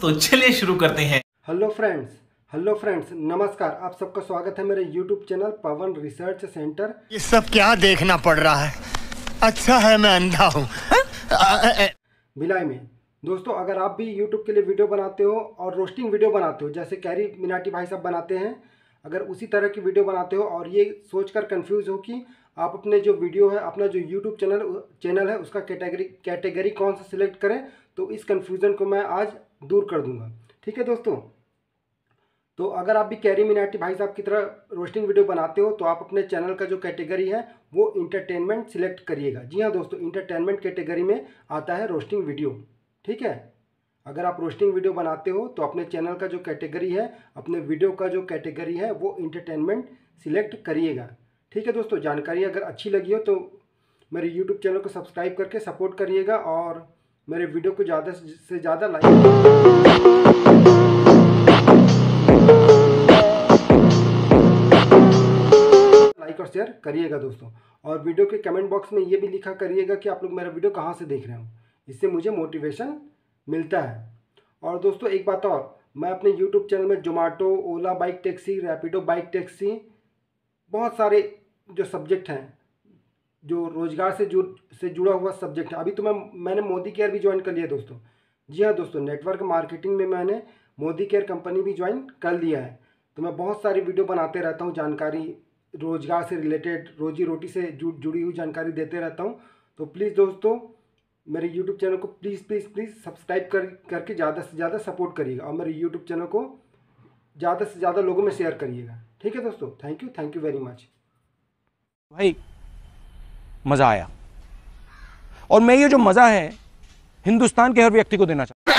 तो चलिए शुरू करते हैं। हेलो फ्रेंड्स नमस्कार, आप सबका स्वागत है मेरे YouTube channel Pawan research centre. ये सब क्या देखना पड़ रहा है? अच्छा है मैं अंधा हूँ भिलाई में। दोस्तों, अगर आप भी YouTube के लिए वीडियो बनाते हो और रोस्टिंग वीडियो बनाते हो जैसे कैरी मिनाटी भाई साहब बनाते हैं, अगर उसी तरह की वीडियो बनाते हो और ये सोचकर कंफ्यूज हो कि आप अपने जो वीडियो है, अपना जो यूट्यूब चैनल है उसका कैटेगरी कौन सा सिलेक्ट करें, तो इस कंफ्यूजन को मैं आज दूर कर दूंगा। ठीक है दोस्तों, तो अगर आप भी कैरी मिनाटी भाई साहब की तरह रोस्टिंग वीडियो बनाते हो तो आप अपने चैनल का जो कैटेगरी है वो इंटरटेनमेंट सिलेक्ट करिएगा। जी हाँ दोस्तों, इंटरटेनमेंट कैटेगरी में आता है रोस्टिंग वीडियो। ठीक है, अगर आप रोस्टिंग वीडियो बनाते हो तो अपने चैनल का जो कैटेगरी है, अपने वीडियो का जो कैटेगरी है वो इंटरटेनमेंट सिलेक्ट करिएगा। ठीक है दोस्तों, जानकारी अगर अच्छी लगी हो तो मेरे यूट्यूब चैनल को सब्सक्राइब करके सपोर्ट करिएगा और मेरे वीडियो को ज़्यादा से ज़्यादा लाइक और शेयर करिएगा दोस्तों। और वीडियो के कमेंट बॉक्स में ये भी लिखा करिएगा कि आप लोग मेरा वीडियो कहाँ से देख रहे हो, इससे मुझे मोटिवेशन मिलता है। और दोस्तों एक बात और, मैं अपने YouTube चैनल में Zomato, Ola bike taxi, Rapido bike taxi, बहुत सारे जो सब्जेक्ट हैं जो रोज़गार से जुड़ा हुआ सब्जेक्ट है। अभी तो मैंने मोदी केयर भी ज्वाइन कर लिया दोस्तों। जी हाँ दोस्तों, नेटवर्क मार्केटिंग में मैंने मोदी केयर कंपनी भी ज्वाइन कर लिया है। तो मैं बहुत सारी वीडियो बनाते रहता हूँ, जानकारी रोज़गार से रिलेटेड, रोजी रोटी से जुड़ी हुई जानकारी देते रहता हूँ। तो प्लीज़ दोस्तों, मेरे यूट्यूब चैनल को प्लीज़ सब्सक्राइब करके ज़्यादा से ज़्यादा सपोर्ट करिएगा और मेरे यूट्यूब चैनल को ज़्यादा से ज़्यादा लोगों में शेयर करिएगा। ठीक है दोस्तों, थैंक यू वेरी मच। भाई मज़ा आया, और मैं ये जो मज़ा है हिंदुस्तान के हर व्यक्ति को देना चाहता हूँ।